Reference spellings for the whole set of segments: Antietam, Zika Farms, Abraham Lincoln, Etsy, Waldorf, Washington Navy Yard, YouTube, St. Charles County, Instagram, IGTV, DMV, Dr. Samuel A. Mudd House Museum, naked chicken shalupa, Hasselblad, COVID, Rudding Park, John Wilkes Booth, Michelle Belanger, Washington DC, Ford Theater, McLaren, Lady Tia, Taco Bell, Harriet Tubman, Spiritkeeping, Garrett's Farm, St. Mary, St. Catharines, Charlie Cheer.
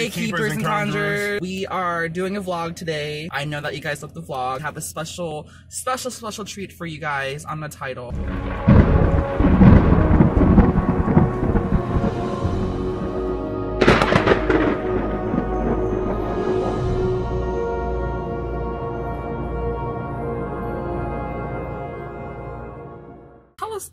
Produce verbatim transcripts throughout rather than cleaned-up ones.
Hey keepers and conjurers. We are doing a vlog today. I know that you guys love the vlog. I have a special, special, special treat for you guys on the title.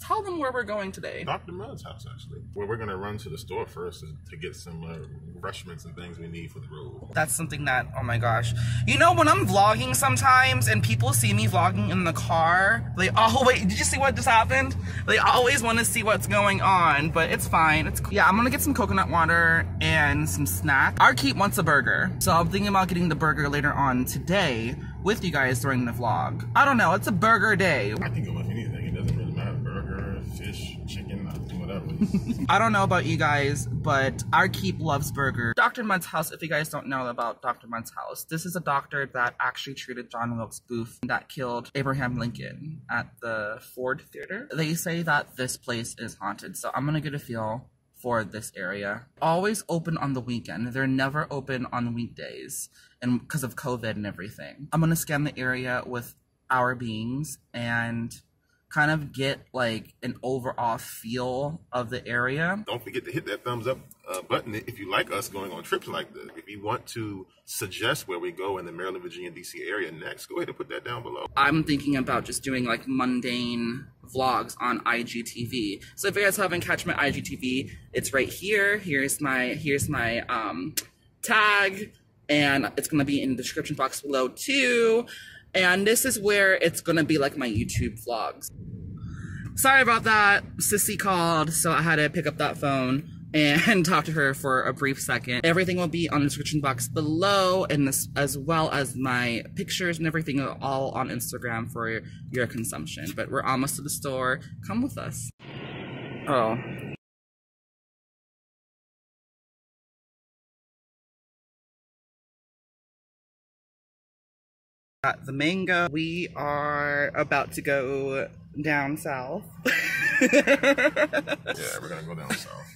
Tell them where we're going today. Doctor Mudd's house, actually. Where we're going to run to the store first to, to get some uh, refreshments and things we need for the road. That's something that, oh my gosh. You know, when I'm vlogging sometimes and people see me vlogging in the car, they always, did you see what just happened? They always want to see what's going on, but it's fine. It's cool. Yeah, I'm going to get some coconut water and some snack. Our keep wants a burger, so I'm thinking about getting the burger later on today with you guys during the vlog. I don't know. It's a burger day. I think it'll fish, chicken, whatever. I don't know about you guys, but our keep loves burger. Doctor Mudd's house, if you guys don't know about Doctor Mudd's house, this is a doctor that actually treated John Wilkes Booth that killed Abraham Lincoln at the Ford Theater. They say that this place is haunted, so I'm gonna get a feel for this area. Always open on the weekend. They're never open on weekdays, and because of COVID and everything. I'm gonna scan the area with our beings and kind of get like an overall feel of the area. Don't forget to hit that thumbs up uh, button if you like us going on trips like this. If you want to suggest where we go in the Maryland, Virginia, D C area next, go ahead and put that down below. I'm thinking about just doing like mundane vlogs on I G T V. So if you guys haven't catch my I G T V, it's right here. Here's my, here's my um, tag, and it's gonna be in the description box below too. And this is where it's gonna be like my YouTube vlogs. Sorry about that, Sissy called, so I had to pick up that phone and talk to her for a brief second. Everything will be on the description box below, and this, as well as my pictures and everything, are all on Instagram for your consumption. But we're almost to the store, come with us. Oh. Got the mango. We are about to go down south. Yeah, we're gonna go down south.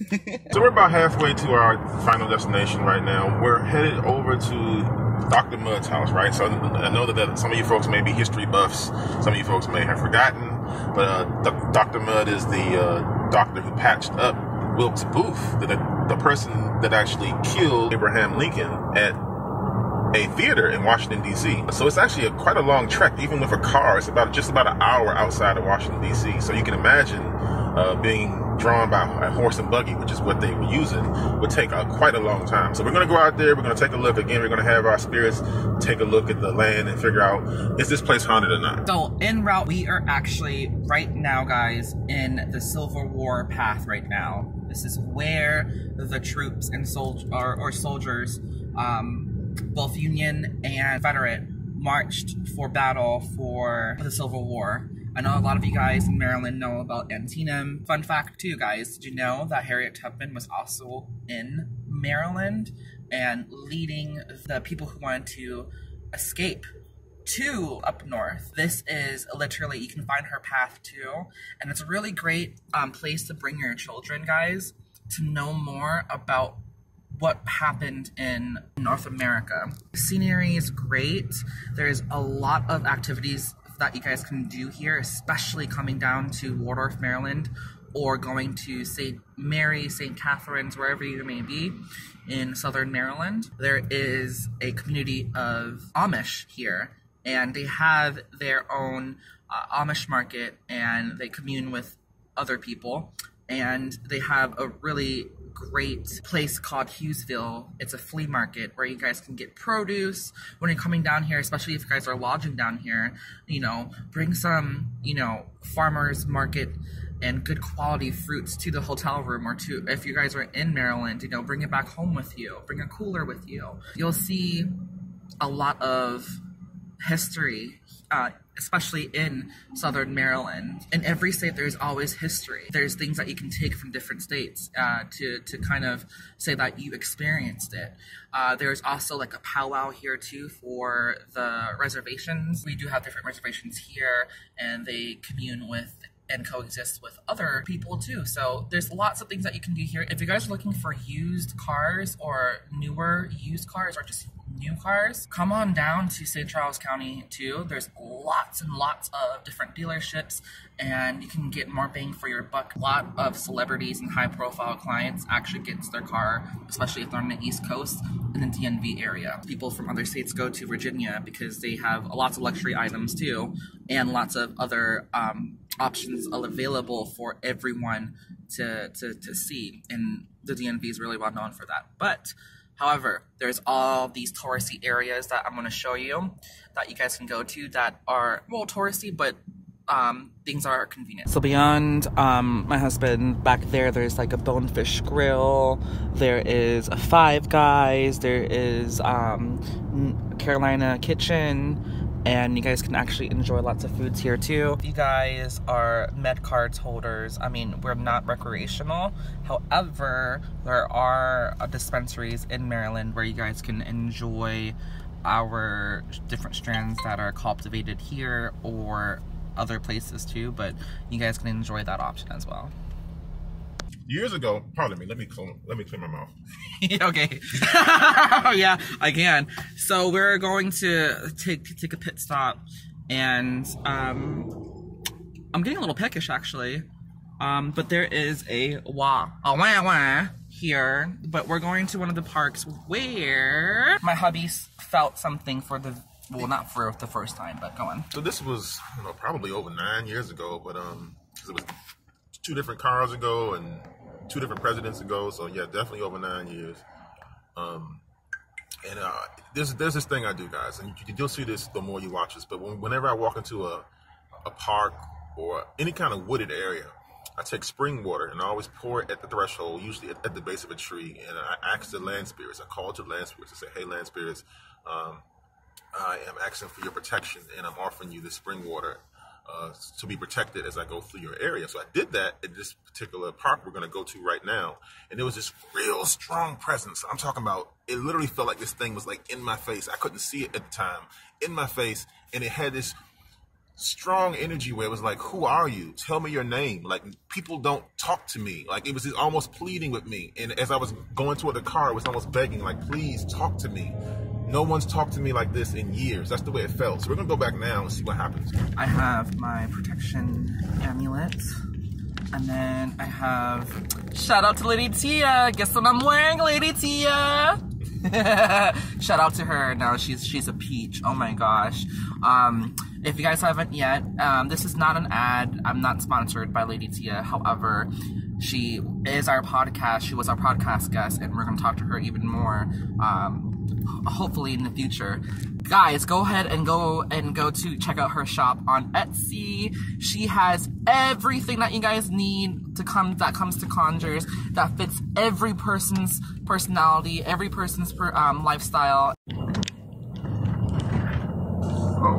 So we're about halfway to our final destination right now. We're headed over to Doctor Mudd's house, right? So I know that some of you folks may be history buffs, some of you folks may have forgotten, but uh, Doctor Mudd is the uh, doctor who patched up Wilkes Booth, the, the person that actually killed Abraham Lincoln at a theater in Washington, D C. So it's actually a, quite a long trek, even with a car. It's about just about an hour outside of Washington, D C. So you can imagine uh, being drawn by a horse and buggy, which is what they were using, would take a, quite a long time. So we're gonna go out there, we're gonna take a look. Again, we're gonna have our spirits take a look at the land and figure out, is this place haunted or not? So en route, we are actually right now, guys, in the Civil War path right now. This is where the troops and soldiers, or, or soldiers, um, both Union and Confederate, marched for battle for the Civil War. I know a lot of you guys in Maryland know about Antietam. Fun fact too, guys, did you know that Harriet Tubman was also in Maryland and leading the people who wanted to escape to up north? This is literally, you can find her path too, and it's a really great um, place to bring your children, guys, to know more about what happened in North America. Scenery is great. There's a lot of activities that you guys can do here, especially coming down to Waldorf, Maryland, or going to Saint Mary, Saint Catharines, wherever you may be in Southern Maryland. There is a community of Amish here, and they have their own uh, Amish market, and they commune with other people, and they have a really great place called Hughesville. It's a flea market where you guys can get produce when you're coming down here, especially if you guys are lodging down here. You know, bring some, you know, farmers market and good quality fruits to the hotel room, or to, if you guys are in Maryland, you know, bring it back home with you. Bring a cooler with you. You'll see a lot of history, uh, especially in Southern Maryland. In every state, there's always history. There's things that you can take from different states uh, to, to kind of say that you experienced it. Uh, there's also like a powwow here too for the reservations. We do have different reservations here, and they commune with and coexist with other people too. So there's lots of things that you can do here. If you guys are looking for used cars or newer used cars or just new cars, come on down to Saint Charles County too. There's lots and lots of different dealerships and you can get more bang for your buck. A lot of celebrities and high profile clients actually gets their car, especially if they're on the East Coast in the D M V area. People from other states go to Virginia because they have lots of luxury items too and lots of other um, options available for everyone to, to, to see, and the D M V is really well known for that. But however, there's all these touristy areas that I'm going to show you that you guys can go to that are, well, touristy, but um, things are convenient. So beyond um, my husband, back there, there's like a Bonefish Grill. There is a Five Guys. There is um, Carolina Kitchen. And you guys can actually enjoy lots of foods here too. You guys are med cards holders. I mean, we're not recreational. However, there are dispensaries in Maryland where you guys can enjoy our different strands that are cultivated here or other places too, but you guys can enjoy that option as well. Years ago, pardon me, let me clean, let me clean my mouth. Okay. Oh, yeah, I can. So we're going to take take a pit stop, and um, I'm getting a little peckish actually. Um, but there is a wah, a wah wah here. But we're going to one of the parks where my hubby felt something for the, well, not for the first time, but go on. So this was, you know, probably over nine years ago, but um, 'cause it was two different cars ago and two different presidents ago, so yeah, definitely over nine years. Um, and uh, there's there's this thing I do, guys, and you, you'll see this the more you watch this. But when, whenever I walk into a a park or any kind of wooded area, I take spring water and I always pour it at the threshold, usually at, at the base of a tree. And I ask the land spirits. I call to land spirits. I say, "Hey, land spirits, um, I am asking for your protection, and I'm offering you the spring water." Uh, to be protected as I go through your area. So I did that at this particular park we're going to go to right now. And there was this real strong presence. I'm talking about, it literally felt like this thing was like in my face. I couldn't see it at the time. In my face. And it had this strong energy where it was like, who are you? Tell me your name. Like, people don't talk to me. Like, it was just almost pleading with me. And as I was going toward the car, it was almost begging, like, please talk to me. No one's talked to me like this in years. That's the way it felt. So we're gonna go back now and see what happens. I have my protection amulet. And then I have, shout out to Lady Tia. Guess what I'm wearing, Lady Tia? Shout out to her. Now she's she's a peach. Oh my gosh. Um, if you guys haven't yet, um, this is not an ad. I'm not sponsored by Lady Tia. However, she is our podcast. She was our podcast guest, and we're gonna talk to her even more. Um, hopefully in the future. Guys, go ahead and go and go to check out her shop on Etsy. She has everything that you guys need to come that comes to conjures, that fits every person's personality, every person's per, um, lifestyle. Oh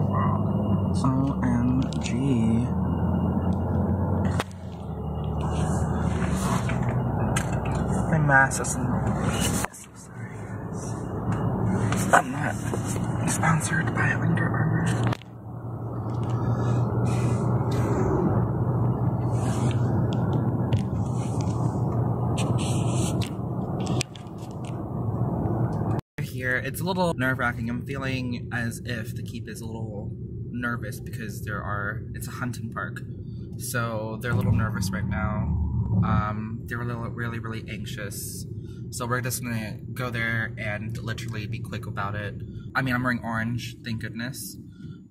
wow. O M G. My mask is I'm not sponsored by Under Armour. Here, it's a little nerve-wracking. I'm feeling as if the keep is a little nervous because there are, it's a hunting park. So they're a little nervous right now. Um, they're a little, really, really anxious. So we're just gonna go there and literally be quick about it. I mean, I'm wearing orange, thank goodness.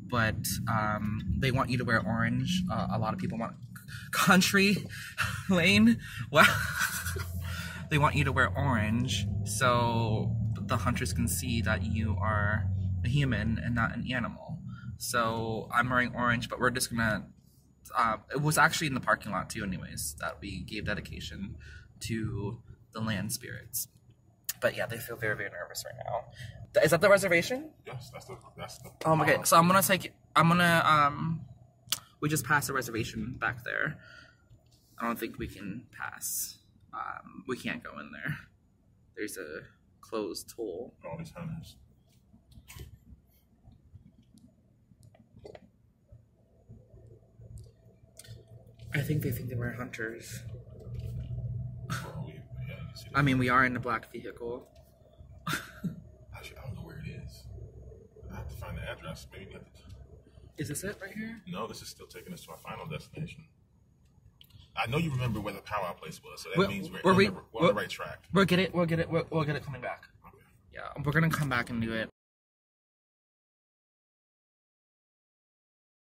But um, they want you to wear orange. Uh, a lot of people want country lane. Well, they want you to wear orange so the hunters can see that you are a human and not an animal. So I'm wearing orange, but we're just gonna, uh, it was actually in the parking lot too anyways that we gave dedication to the land spirits. But yeah, they feel very, very nervous right now. Is that the reservation? Yes, that's the, that's the oh my god. So I'm gonna take, I'm gonna, um, we just passed the reservation back there. I don't think we can pass. Um, we can't go in there. There's a closed toll. All these hunters. I think they think that we're hunters. I mean, we are in a black vehicle. Actually, I don't know where it is. I have to find the address. Maybe we have to... Is this it right here? No, this is still taking us to our final destination. I know you remember where the powwow place was, so that we're, means we're, we're, we, remember, we're, we're on the right track. We'll get it. We'll get it. We'll, we'll get it coming back. Okay. Yeah, we're gonna come back and do it.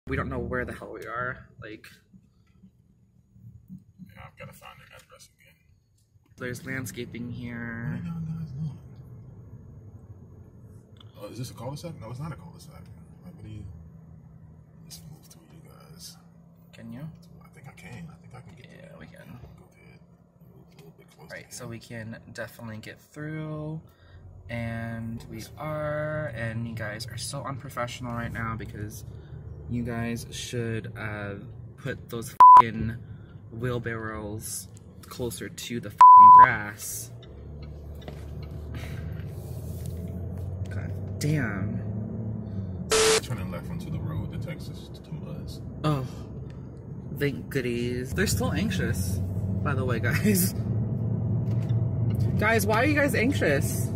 We don't know where the hell we are. Like, yeah, I've gotta find the address again. There's landscaping here. No, no, no, it's not. Oh, is this a cul-de-sac? No, it's not a cul-de-sac. Like, what do you? Let's move through, you guys. Can you? I can. I think I can get yeah, there. Yeah, we can. Go a little bit closer. Right, so we can definitely get through. And we are. And you guys are so unprofessional right now because you guys should uh, put those f***ing wheelbarrows closer to the f***ing grass. God damn. Turning left onto the road that takes us to the Muds. Oh. Thank goodies. They're still anxious, by the way, guys. Guys, why are you guys anxious?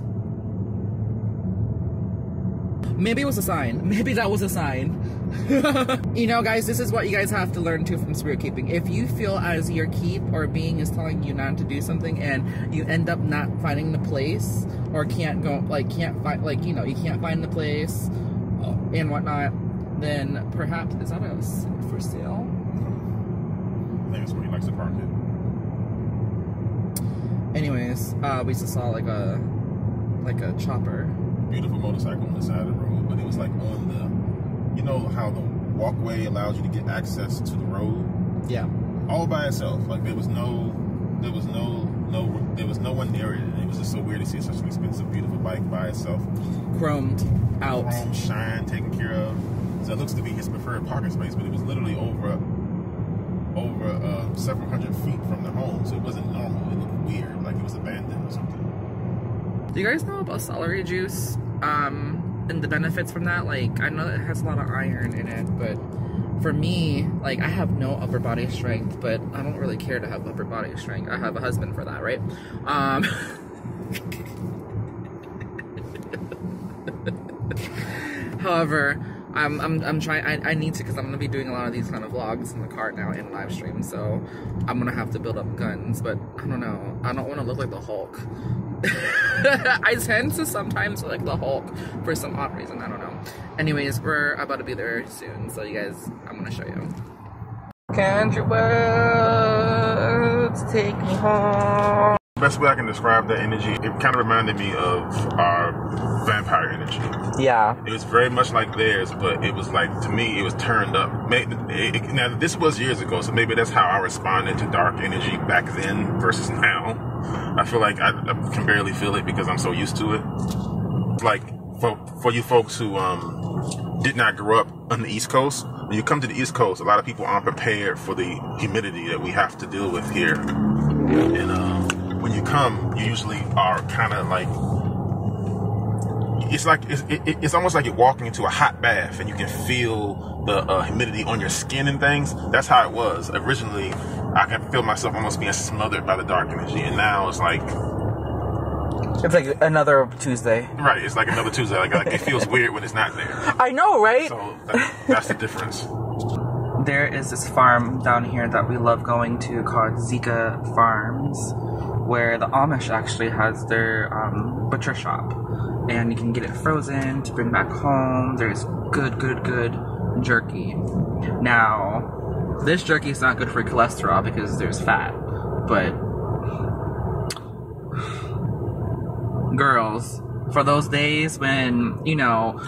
Maybe it was a sign. Maybe that was a sign. You know, guys, this is what you guys have to learn too from spirit keeping. If you feel as your keep or being is telling you not to do something and you end up not finding the place or can't go, like, can't find, like, you know, you can't find the place and whatnot, then perhaps, is that a for sale? I think that's where he likes to park it. Anyways, uh, we just saw like a like a chopper. Beautiful motorcycle on the side of the road, but it was like on the, you know how the walkway allows you to get access to the road. Yeah. All by itself, like there was no, there was no, no, there was no one near it. It was just so weird to see such an expensive, beautiful bike by itself. Chromed out. Chrome shine, taken care of. So it looks to be his preferred parking space, but it was literally over. over uh, several hundred feet from the home, so it wasn't normal. It looked weird, like it was abandoned or something. Do you guys know about celery juice um, and the benefits from that? Like, I know that it has a lot of iron in it, but for me, like, I have no upper body strength, but I don't really care to have upper body strength. I have a husband for that, right? Um, however, I'm, I'm, I'm trying, I, I need to, because I'm going to be doing a lot of these kind of vlogs in the car now and live stream, so I'm going to have to build up guns, but I don't know, I don't want to look like the Hulk. I tend to sometimes look like the Hulk for some odd reason, I don't know. Anyways, we're about to be there soon, so you guys, I'm going to show you. Can't you wait to take me home? Best way I can describe that energy, it kind of reminded me of our vampire energy. Yeah. It was very much like theirs, but it was like, to me, it was turned up. Maybe, it, it, now, this was years ago, so maybe that's how I responded to dark energy back then versus now. I feel like I, I can barely feel it because I'm so used to it. Like, for, for you folks who um, did not grow up on the East Coast, when you come to the East Coast, a lot of people aren't prepared for the humidity that we have to deal with here. And, um... when you come, you usually are kind of like, it's like, it's, it, it's almost like you're walking into a hot bath and you can feel the uh, humidity on your skin and things. That's how it was. Originally, I could feel myself almost being smothered by the dark energy. And now it's like... It's like another Tuesday. Right, it's like another Tuesday. Like, like it feels weird when it's not there. I know, right? So that, that's the difference. There is this farm down here that we love going to called Zika Farms, where the Amish actually has their um, butcher shop, and you can get it frozen to bring back home. There's good, good, good jerky. Now, this jerky is not good for cholesterol because there's fat, but girls, for those days when, you know,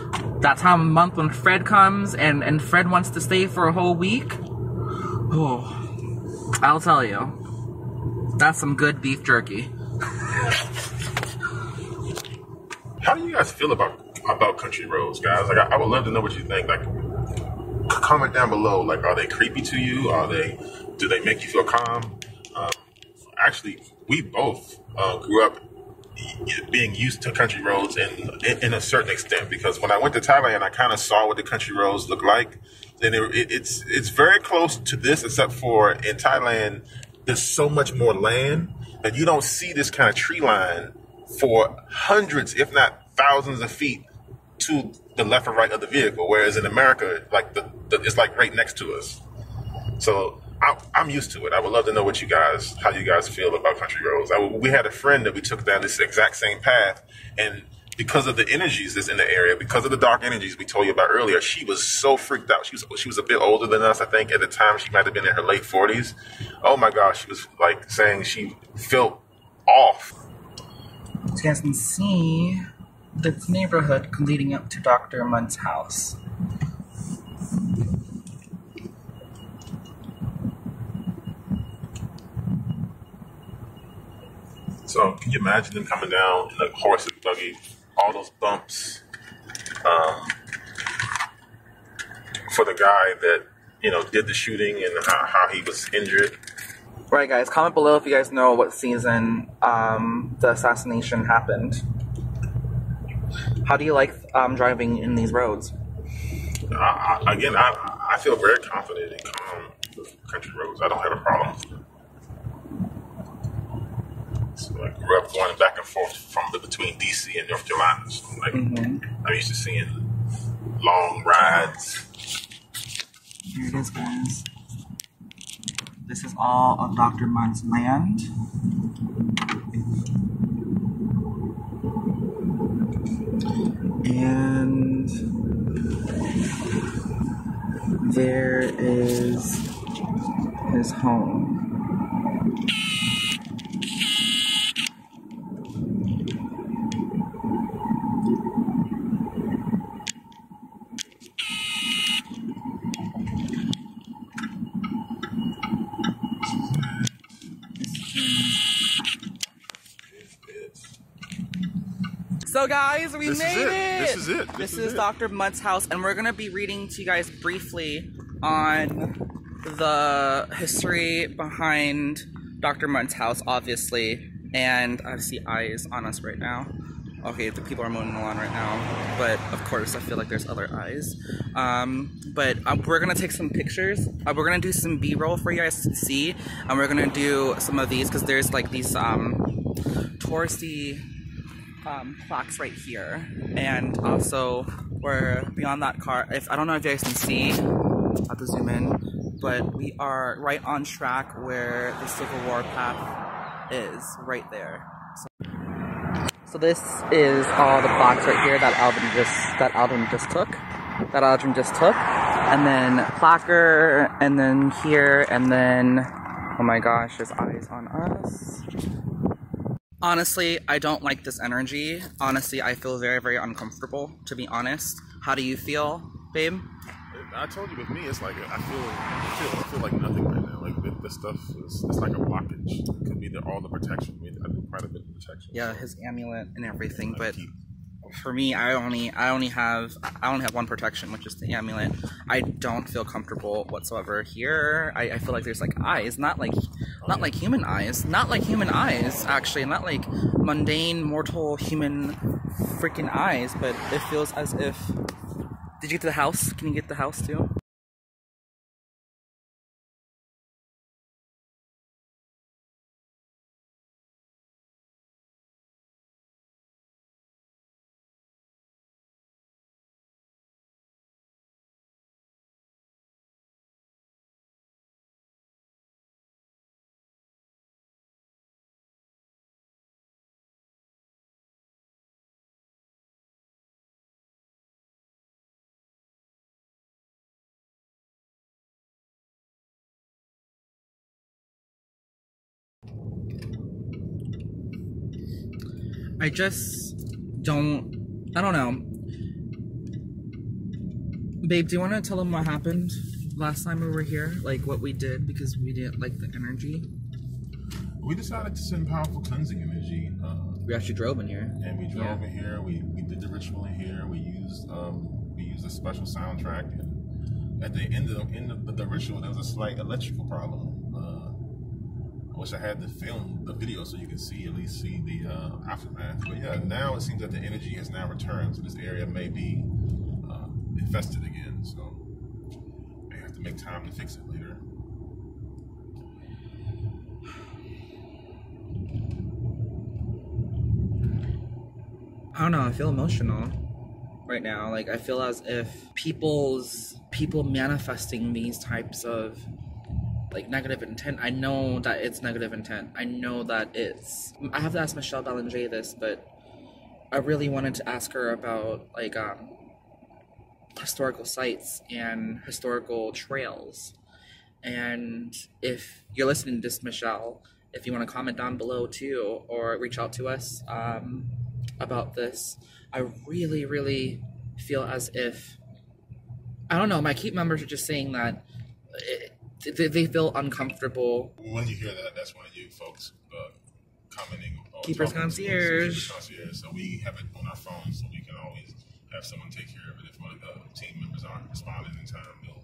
that time of month when Fred comes and, and Fred wants to stay for a whole week, oh, I'll tell you. That's some good beef jerky. How do you guys feel about about country roads, guys? Like, I, I would love to know what you think. Like, comment down below. Like, are they creepy to you? Are they? Do they make you feel calm? Um, actually, we both uh, grew up being used to country roads in, in in a certain extent, because when I went to Thailand, I kind of saw what the country roads look like, Then it, it, it's it's very close to this, except for in Thailand, there's so much more land that you don't see this kind of tree line for hundreds, if not thousands of feet to the left and right of the vehicle. Whereas in America, like the, the it's like right next to us. So I, I'm used to it. I would love to know what you guys, how you guys feel about country roads. I, we had a friend that we took down this exact same path, and because of the energies that's in the area, because of the dark energies we told you about earlier, she was so freaked out. She was she was a bit older than us, I think. At the time, she might have been in her late forties. Oh my gosh, she was like saying she felt off. So you guys can see the neighborhood leading up to Doctor Mudd's house. So can you imagine them coming down in a horse and buggy? All those bumps um, for the guy that, you know, did the shooting and how, how he was injured. Right, guys. Comment below if you guys know what season um, the assassination happened. How do you like um, driving in these roads? I, I, again, I, I feel very confident in calm country roads. I don't have a problem with them. So I grew up going back and forth from the, between D C and North Carolina. So like, mm-hmm. I'm used to seeing long rides. Here it is, guys. This is all of Doctor Mudd's land. And there is his home. So guys, we this made it. it. This is it. This, this is, is it. Doctor Mudd's house, and we're gonna be reading to you guys briefly on the history behind Doctor Mudd's house, obviously. And I see eyes on us right now. Okay, the people are moving along right now, but of course, I feel like there's other eyes. Um, but um, we're gonna take some pictures. Uh, we're gonna do some B-roll for you guys to see, and we're gonna do some of these because there's like these um, touristy Um, plaques right here, and also we're beyond that car. If I don't know if you guys can see, I'll have to zoom in, but we are right on track where the Civil War path is, right there. So, so this is all the plaques right here that Alvin just that Alvin just took, that Alvin just took, and then placard, and then here, and then oh my gosh, his eyes on us. Honestly, I don't like this energy. Honestly, I feel very, very uncomfortable, to be honest. How do you feel, babe? I told you with me, it's like, I feel I feel, I feel like nothing right now. Like, this stuff is it's like a blockage. It could be the, all the protection. I do quite a bit of protection. Yeah, so. His amulet and everything, yeah, but... Keep. For me, I only I only have I only have one protection, which is the amulet. I don't feel comfortable whatsoever here. I, I feel like there's like eyes, not like not like human eyes, not like human eyes actually, not like mundane mortal human freaking eyes. But it feels as if. Did you get to the house? Can you get the house too? I just don't, I don't know. Babe, do you want to tell them what happened last time we were here? Like what we did because we didn't like the energy? We decided to send powerful cleansing energy. Um, we actually drove in here. And we drove yeah. in here. We, we did the ritual in here. We used um, we used a special soundtrack. And at the end of, end of the ritual, there was a slight electrical problem. I wish I had the film, the video, so you can see, at least see the uh, aftermath. But yeah, now it seems that the energy has now returned, so this area may be uh, infested again. So make time to fix it later. I don't know, I feel emotional right now. Like, I feel as if people's, people manifesting these types of, like, negative intent. I know that it's negative intent. I know that it's, I have to ask Michelle Belanger this, but I really wanted to ask her about, like, um, historical sites and historical trails. And if you're listening to this, Michelle, if you want to comment down below too, or reach out to us, um, about this. I really, really feel as if, I don't know, my KEEP members are just saying that it, they, they feel uncomfortable. When you hear that, that's when you folks uh, commenting. Keeper's Concierge. Concierge. So we have it on our phones, so we can always have someone take care of it. If one of the team members aren't responding in time, we'll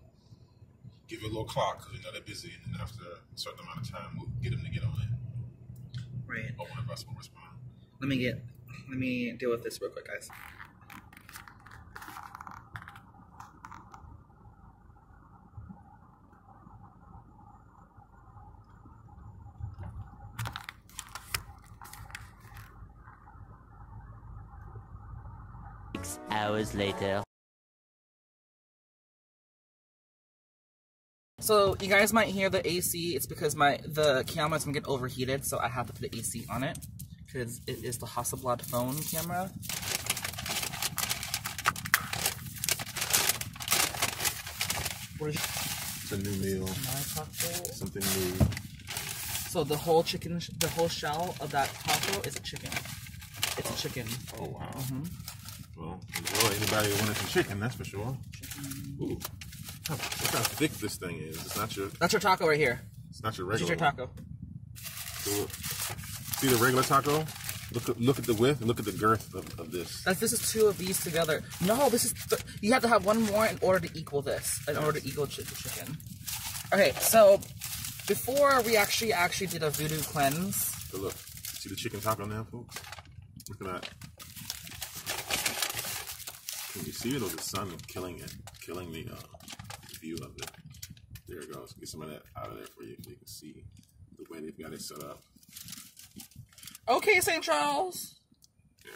give it a little clock, because we know they're busy, and then after a certain amount of time, we'll get them to get on it. Right. But one of us will respond. Let me get... Let me deal with this real quick, guys. Six hours later. So you guys might hear the A C. It's because my the camera's gonna get overheated, so I have to put the A C on it. Because it is the Hasselblad phone camera. It's a new meal. Something new. So the whole chicken, the whole shell of that taco is a chicken. It's oh. a chicken. Oh wow. Mm-hmm. Well, well, anybody who wanted some chicken, that's for sure. Chicken. Ooh. Look how thick this thing is. It's not your. That's your taco right here. It's not your regular. It's your taco. Cool. See the regular taco? Look at, look at the width and look at the girth of, of this. That's, this is two of these together. No, this is... Th you have to have one more in order to equal this. In order to equal ch the chicken. Okay, so... Before, we actually actually did a voodoo cleanse. So look. See the chicken taco now, folks? Look at that. Can you see it, or the sun killing it? Killing the uh, view of it. There it goes. Get some of that out of there for you so you can see the way they've got it set up. Okay, Saint Charles. Yeah.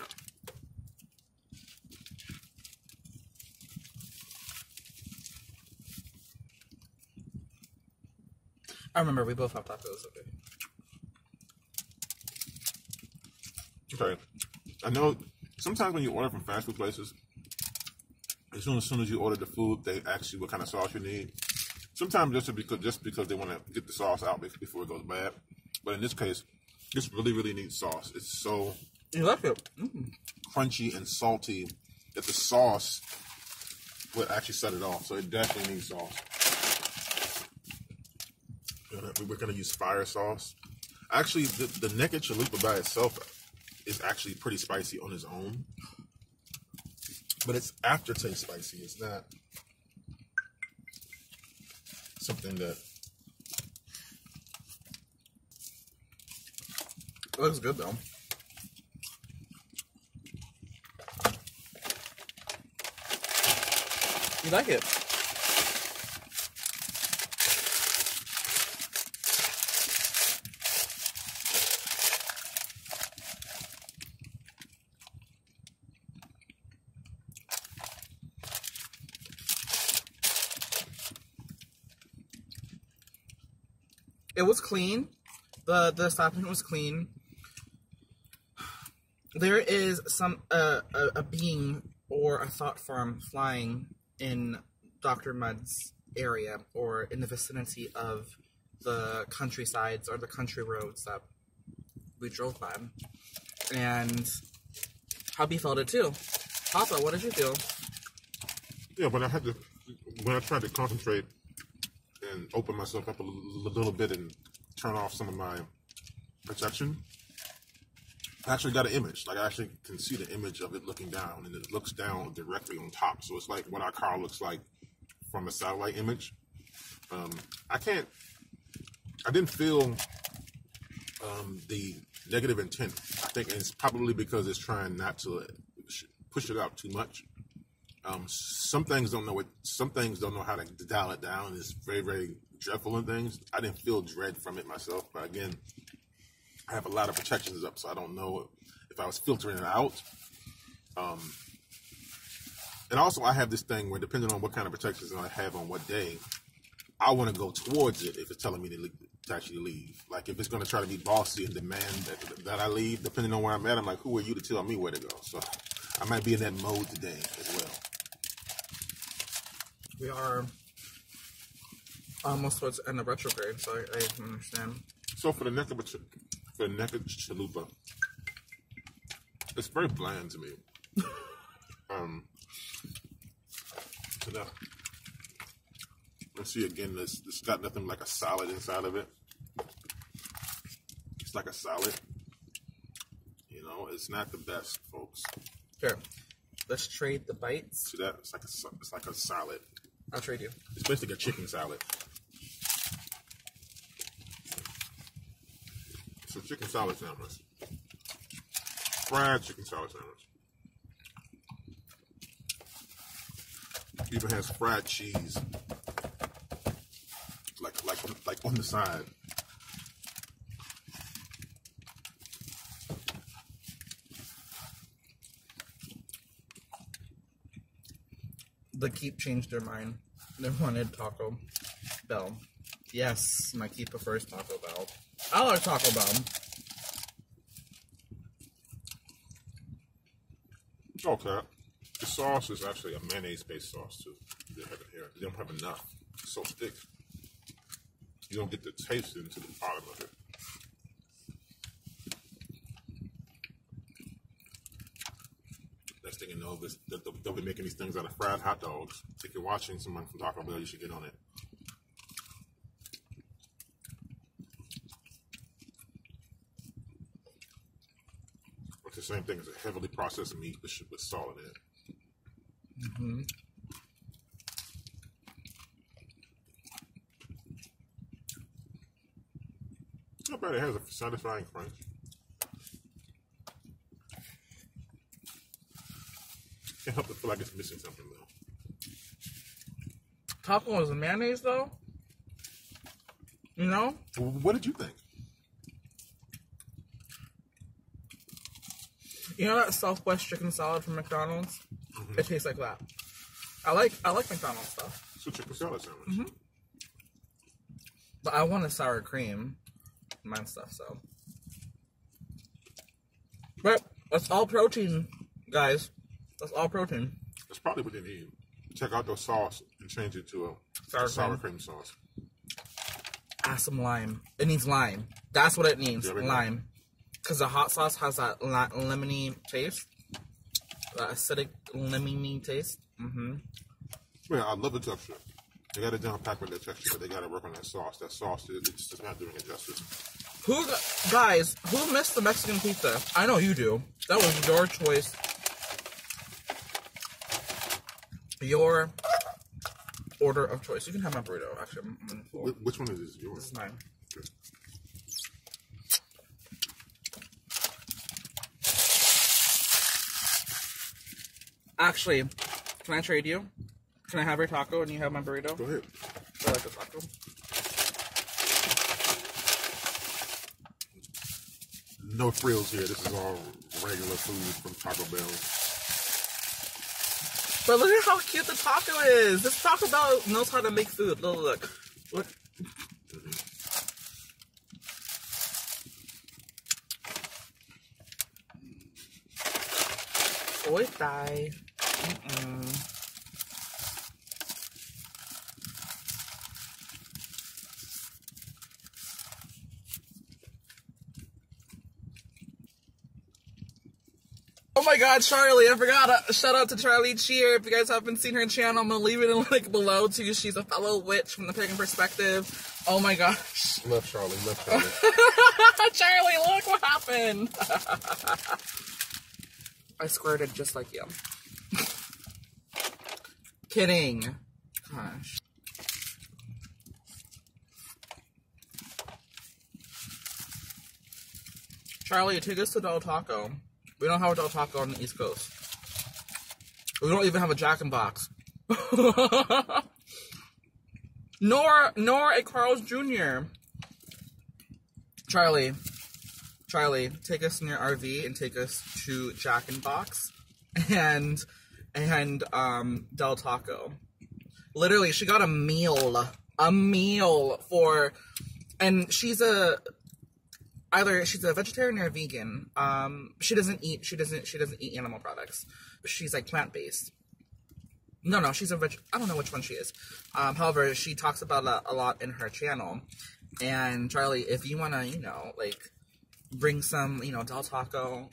I remember we both have tacos. Okay. Okay. I know sometimes when you order from fast food places, as soon as soon as you order the food, they ask you what kind of sauce you need. Sometimes just because just because they want to get the sauce out before it goes bad. But in this case, this really, really neat sauce. It's so you like it. Mm. Crunchy and salty that the sauce would actually set it off. So it definitely needs sauce. We're going to use fire sauce. Actually, the, the naked chalupa by itself is actually pretty spicy on its own. But it's aftertaste spicy. It's not something that... It looks good though. You like it? It was clean. The the establishment was clean. There is some uh, a, a being or a thought form flying in Doctor Mudd's area or in the vicinity of the countrysides or the country roads that we drove by. And hubby felt it too. Papa, what did you feel? Yeah, when I had to, when I tried to concentrate and open myself up a little bit and turn off some of my perception, I actually got an image. Like, I actually can see the image of it looking down, and it looks down directly on top. So it's like what our car looks like from a satellite image. Um, I can't, I didn't feel um, the negative intent. I think it's probably because it's trying not to push it out too much. Um, some things don't know what, some things don't know how to dial it down. It's very, very dreadful in things. I didn't feel dread from it myself, but again, I have a lot of protections up, so I don't know if I was filtering it out. Um, and also I have this thing where depending on what kind of protections I have on what day, I want to go towards it if it's telling me to, leave, to actually leave. Like if it's going to try to be bossy and demand that, that I leave, depending on where I'm at, I'm like, who are you to tell me where to go? So I might be in that mode today as well. We are almost towards the end of retrograde, so I, I can understand. So for the naked, for the naked chalupa, it's very bland to me. um, so now, let's see again. This it's got nothing like a salad inside of it. It's like a salad. You know, it's not the best, folks. Here, let's trade the bites. See that? It's like a it's like a salad. I'll trade you. It's basically a chicken salad. It's a chicken salad sandwich. Fried chicken salad sandwich. Even has fried cheese. Like like like on the side. The Keep changed their mind. They wanted Taco Bell. Yes, my Keep prefers Taco Bell. I like Taco Bell. Okay. The sauce is actually a mayonnaise-based sauce, too. They don't have it here. They don't have enough. It's so thick. You don't get the taste into the bottom of it. Thing and know this, that they'll be making these things out of fried hot dogs. If you're watching someone from Taco Bell, you should get on it. It's the same thing as a heavily processed meat with, with salt in it. Mm-hmm. I bet it has a satisfying crunch. Can't help but feel like it's missing something though. Taco is a mayonnaise though. You know? What did you think? You know that Southwest chicken salad from McDonald's? Mm-hmm. It tastes like that. I like I like McDonald's stuff. It's a chicken salad sandwich. Mm-hmm. But I want a sour cream, mine stuff. So, but that's all protein, guys. That's all protein. That's probably what they need. Check out the sauce and change it to a sour, sour cream. cream sauce. Add some lime. It needs lime. That's what it needs, yeah, lime. Because the hot sauce has that lemony taste. That acidic lemony taste. Mm-hmm. Yeah, I love the texture. They got it down packed with the texture, but they got to work on that sauce. That sauce is just not doing it justice. Who, guys, who missed the Mexican pizza? I know you do. That was your choice. Your order of choice. You can have my burrito, actually. I'm, I'm full. Which one is this? Yours? It's mine. Okay. Actually, can I trade you? Can I have your taco and you have my burrito? Go ahead. I like the taco. No frills here. This is all regular food from Taco Bell. But look at how cute the taco is. This Taco Bell knows how to make food. Look, look, look. Soy thigh. Mm-mm. Oh my god, Charlie, I forgot. Shout out to Charlie Cheer. If you guys haven't seen her channel, I'm going to leave it in the link below too. She's a fellow witch from the pagan perspective. Oh my gosh. Love Charlie, love Charlie. Charlie, look what happened. I squared it just like you. Kidding. Gosh. Charlie, take us to Del Taco. We don't have a Del Taco on the East Coast. We don't even have a Jack in Box. nor, nor a Carl's Junior Charlie, Charlie, take us in your R V and take us to Jack in Box and, and, um, Del Taco. Literally, she got a meal, a meal for, and she's a, either she's a vegetarian or a vegan. Um, she doesn't eat, she doesn't, she doesn't eat animal products. She's like plant-based. No, no, she's a veg, I don't know which one she is. Um, however, she talks about that a lot in her channel. And Charlie, if you want to, you know, like, bring some, you know, Del Taco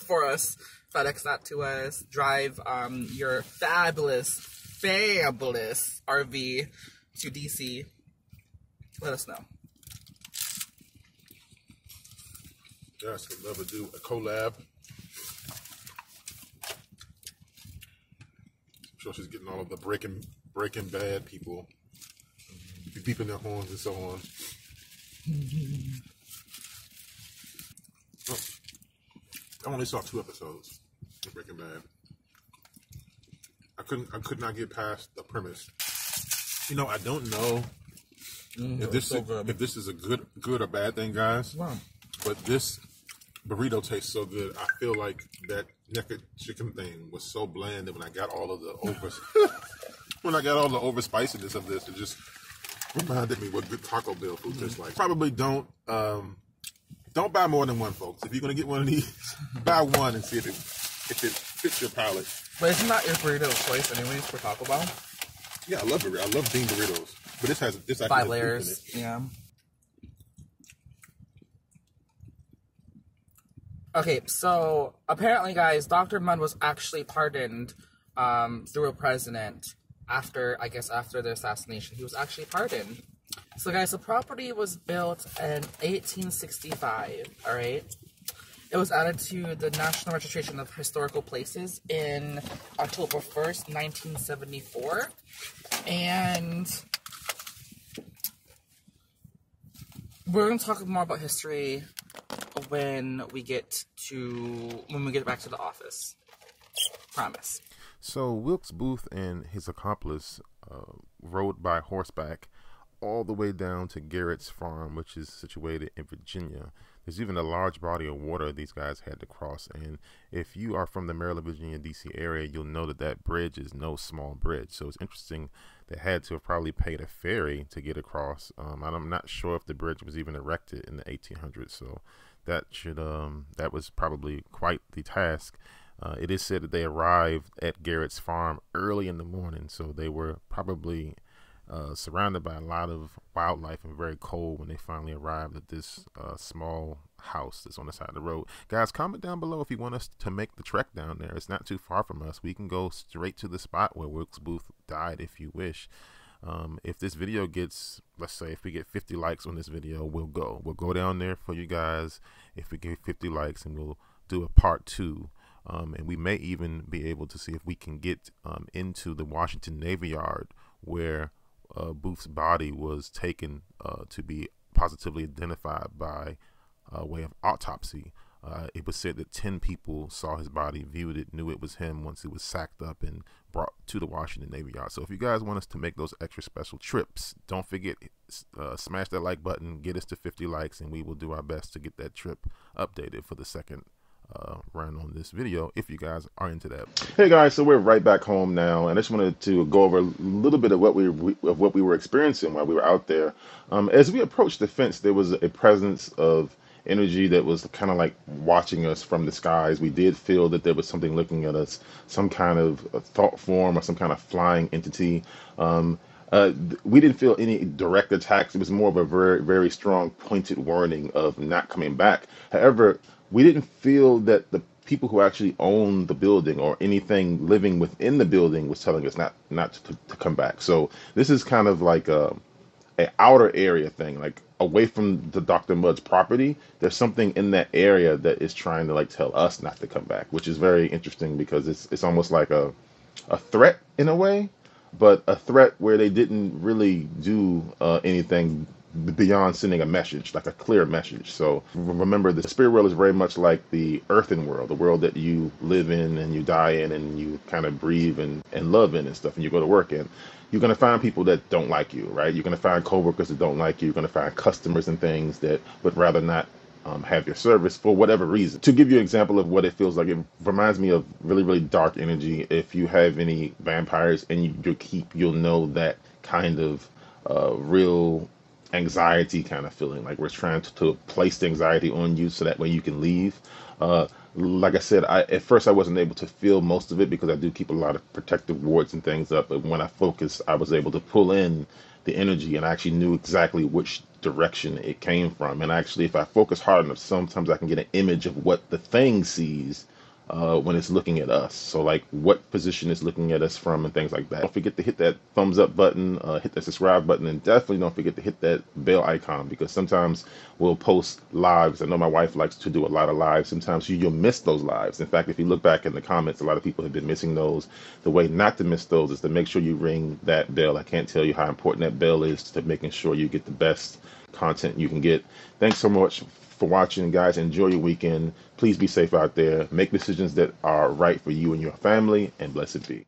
for us, FedEx that to us, drive um, your fabulous, fabulous R V to D C, let us know. Yes, we'd love to do a collab. I'm sure she's getting all of the breaking, breaking bad people. Be beeping their horns and so on. Oh, I only saw two episodes of Breaking Bad. I couldn't. I could not get past the premise. You know, I don't know mm, if this so is, good. if this is a good, good or bad thing, guys. Wow. But this burrito tastes so good. I feel like that naked chicken thing was so bland that when I got all of the over, when I got all the overspiciness of this, it just reminded me what good Taco Bell food tastes like. Probably don't um, don't buy more than one, folks. If you're gonna get one of these, buy one and see if it if it fits your palate. But isn't that your burrito of choice anyways for Taco Bell? Yeah, I love burritos. I love bean burritos. But this has this five layers. In it. Yeah. Okay, so apparently, guys, Doctor Mudd was actually pardoned um, through a president. After, I guess, after the assassination, he was actually pardoned. So, guys, the property was built in eighteen sixty-five, all right? It was added to the National Registration of Historical Places in October first, nineteen seventy-four. And we're going to talk more about history when we get to, when we get back to the office. Promise. So Wilkes Booth and his accomplice uh, rode by horseback all the way down to Garrett's Farm, which is situated in Virginia. There's even a large body of water these guys had to cross, and if you are from the Maryland, Virginia, D C area, you'll know that that bridge is no small bridge. So it's interesting they had to have probably paid a ferry to get across. Um, I'm not sure if the bridge was even erected in the eighteen hundreds, so that should um, that was probably quite the task. Uh, it is said that they arrived at Garrett's Farm early in the morning, so they were probably uh, surrounded by a lot of wildlife and very cold when they finally arrived at this uh, small house that's on the side of the road. Guys, comment down below if you want us to make the trek down there. It's not too far from us. We can go straight to the spot where Wilkes Booth died if you wish. Um, if this video gets, let's say if we get fifty likes on this video, we'll go. We'll go down there for you guys if we get fifty likes, and we'll do a part two. Um, and we may even be able to see if we can get um, into the Washington Navy Yard where uh, Booth's body was taken uh, to be positively identified by uh, way of autopsy. Uh, it was said that ten people saw his body, viewed it, knew it was him once it was sacked up and brought to the Washington Navy Yard. So if you guys want us to make those extra special trips, don't forget, uh, smash that like button, get us to fifty likes, and we will do our best to get that trip updated for the second Uh, run on this video if you guys are into that. Hey guys, so we're right back home now, and I just wanted to go over a little bit of what we of what we were experiencing while we were out there. Um, as we approached the fence, there was a presence of energy that was kind of like watching us from the skies. We did feel that there was something looking at us, some kind of a thought form or some kind of flying entity. Um, Uh, we didn't feel any direct attacks. It was more of a very, very strong pointed warning of not coming back. However, we didn't feel that the people who actually owned the building or anything living within the building was telling us not, not to, to come back. So this is kind of like a, a outer area thing, like away from the Doctor Mudd's property. There's something in that area that is trying to like tell us not to come back, which is very interesting because it's, it's almost like a, a threat in a way. But a threat where they didn't really do uh, anything beyond sending a message, like a clear message. So remember, the spirit world is very much like the earthen world, the world that you live in and you die in and you kind of breathe and, and love in and stuff, and you go to work in. You're going to find people that don't like you, right? You're going to find coworkers that don't like you. You're going to find customers and things that would rather not um, have your service for whatever reason. To give you an example of what it feels like, it reminds me of really, really dark energy. If you have any vampires in you, you keep, you'll know that kind of uh, real anxiety kind of feeling, like we're trying to, to place the anxiety on you so that way you can leave. Uh, like I said, I, at first I wasn't able to feel most of it because I do keep a lot of protective wards and things up. But when I focused, I was able to pull in the energy and I actually knew exactly which direction it came from. And actually, if I focus hard enough, sometimes I can get an image of what the thing sees uh, when it's looking at us. So like what position it's looking at us from and things like that. Don't forget to hit that thumbs up button, uh, hit that subscribe button, and definitely don't forget to hit that bell icon, because sometimes we'll post lives. I know my wife likes to do a lot of lives. Sometimes you, you'll miss those lives. In fact, if you look back in the comments, a lot of people have been missing those. The way not to miss those is to make sure you ring that bell. I can't tell you how important that bell is to making sure you get the best content you can get. Thanks so much for watching, guys. Enjoy your weekend. Please be safe out there. Make decisions that are right for you and your family, and blessed be.